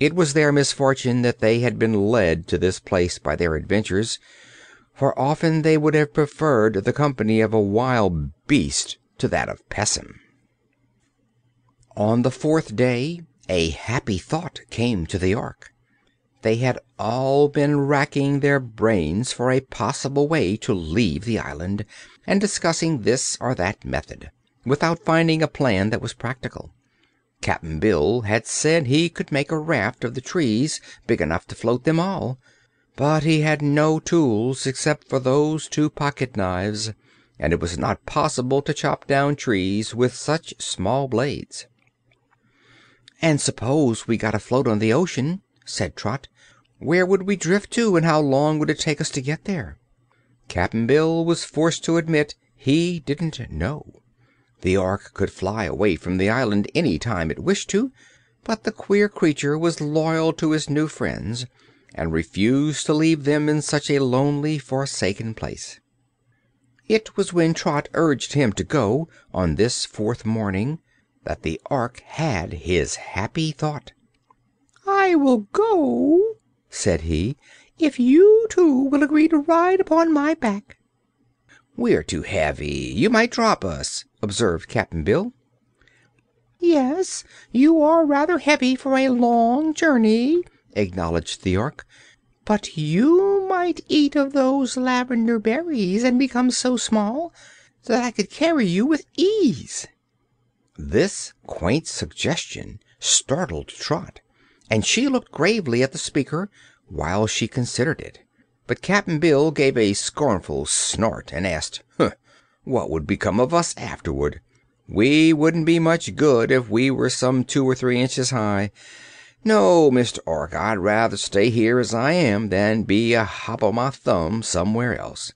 It was their misfortune that they had been led to this place by their adventures, for often they would have preferred the company of a wild beast to that of Pessim. On the fourth day a happy thought came to the Ork. They had all been racking their brains for a possible way to leave the island, and discussing this or that method, without finding a plan that was practical. Cap'n Bill had said he could make a raft of the trees big enough to float them all, but he had no tools except for those two pocket-knives, and it was not possible to chop down trees with such small blades. "And suppose we got afloat on the ocean," said Trot. "Where would we drift to, and how long would it take us to get there?" Cap'n Bill was forced to admit he didn't know. The Ork could fly away from the island any time it wished to, but the queer creature was loyal to his new friends and refused to leave them in such a lonely, forsaken place. It was when Trot urged him to go on this fourth morning that the Ork had his happy thought. "I will go," said he, "if you two will agree to ride upon my back." "We're too heavy. You might drop us," observed Cap'n Bill. "Yes, you are rather heavy for a long journey," acknowledged the Ork, "but you might eat of those lavender berries and become so small that I could carry you with ease." This quaint suggestion startled Trot, and she looked gravely at the speaker while she considered it. But Cap'n Bill gave a scornful snort and asked, "What would become of us afterward? We wouldn't be much good if we were some 2 or 3 inches high. No, Mr. Ork, I'd rather stay here as I am than be a hop-o'-my-thumb somewhere else.